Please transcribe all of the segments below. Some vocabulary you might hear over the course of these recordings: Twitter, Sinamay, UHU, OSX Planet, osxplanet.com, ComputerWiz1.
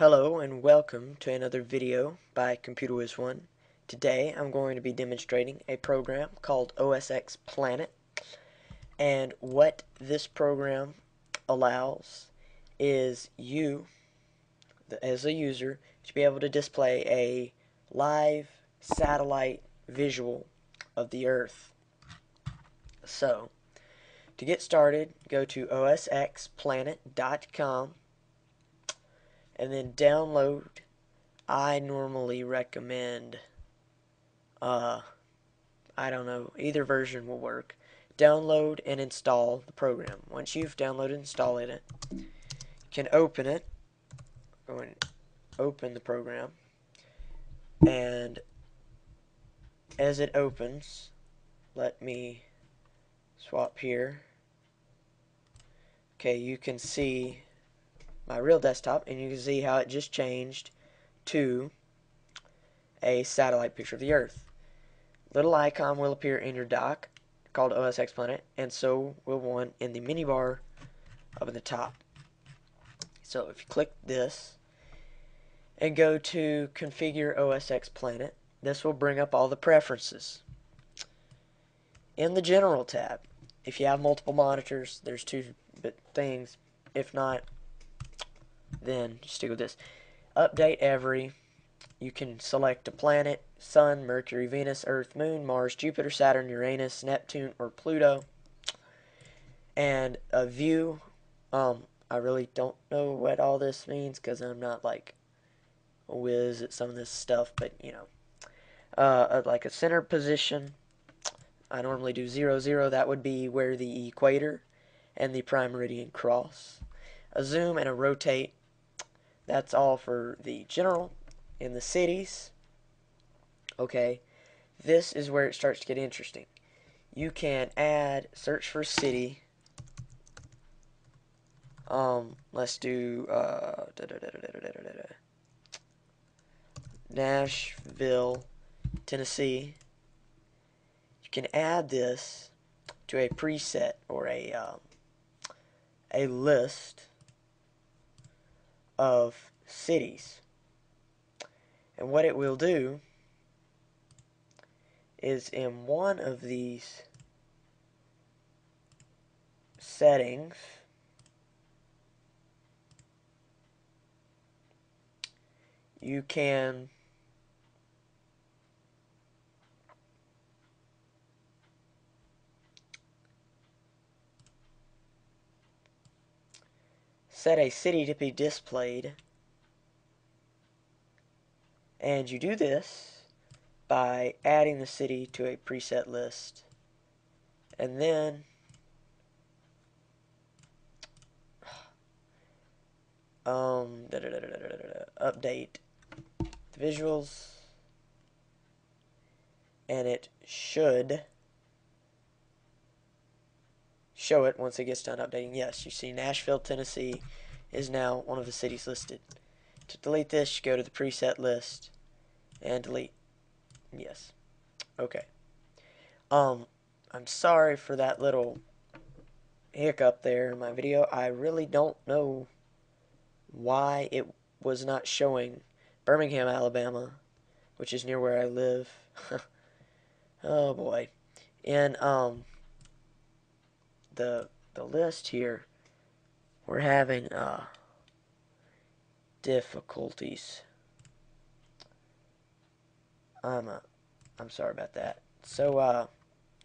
Hello and welcome to another video by ComputerWiz1. Today I'm going to be demonstrating a program called OSX Planet, and what this program allows is you as a user to be able to display a live satellite visual of the Earth. So to get started, go to osxplanet.com and then download. I normally recommend, I don't know, either version will work. Download and install the program. Once you've downloaded and installed it, you can open it. Go and open the program. And as it opens, let me swap here. Okay, you can see my real desktop, and you can see how it just changed to a satellite picture of the Earth. Little icon will appear in your dock called OSX Planet, and so will one in the mini bar up in the top. So if you click this and go to configure OSX Planet, this will bring up all the preferences. In the general tab, if you have multiple monitors, there's two things. If not, then just stick with this. Update every. You can select a planet, Sun, Mercury, Venus, Earth, Moon, Mars, Jupiter, Saturn, Uranus, Neptune, or Pluto. And a view. I really don't know what all this means because I'm not like a whiz at some of this stuff, but you know, like a center position. I normally do 0, 0. That would be where the equator and the prime meridian cross. A zoom and a rotate. That's all for the general. In the cities, okay, this is where it starts to get interesting. You can add, search for city. Let's do Nashville, Tennessee. You can add this to a preset or a list of cities, and what it will do is in one of these settings you can set a city to be displayed, and you do this by adding the city to a preset list, and then update the visuals, and it should show it once it gets done updating. Yes, you see Nashville, Tennessee is now one of the cities listed. To delete this, you go to the preset list and delete. Yes. Okay. I'm sorry for that little hiccup there in my video. I really don't know why it was not showing Birmingham, Alabama, which is near where I live. Oh boy. And the list here, we're having difficulties. I'm sorry about that. So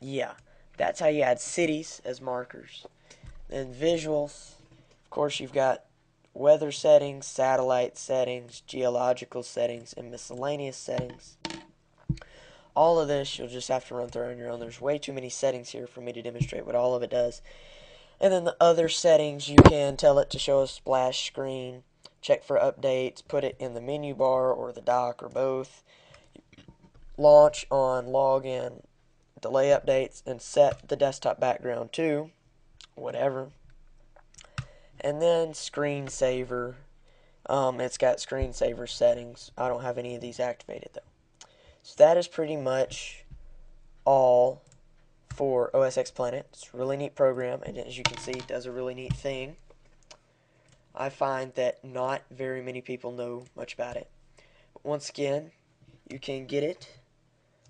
yeah, that's how you add cities as markers. Then visuals, of course, you've got weather settings, satellite settings, geological settings, and miscellaneous settings. All of this you'll just have to run through on your own. There's way too many settings here for me to demonstrate what all of it does. And then the other settings, you can tell it to show a splash screen, check for updates, put it in the menu bar or the dock or both, launch on, log in, delay updates, and set the desktop background to whatever. And then screensaver, it's got screensaver settings. I don't have any of these activated though. So that is pretty much all for OSX Planet. It's a really neat program, and as you can see, it does a really neat thing. I find that not very many people know much about it. But once again, you can get it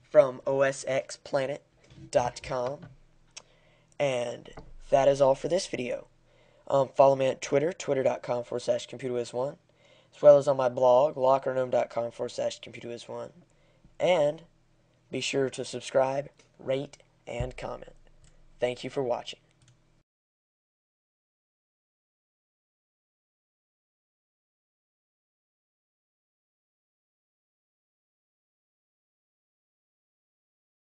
from osxplanet.com. And that is all for this video. Follow me on Twitter, twitter.com/ComputerWiz1, as well as on my blog, lockergnome.com/ComputerWiz1. And be sure to subscribe, rate, and comment. Thank you for watching.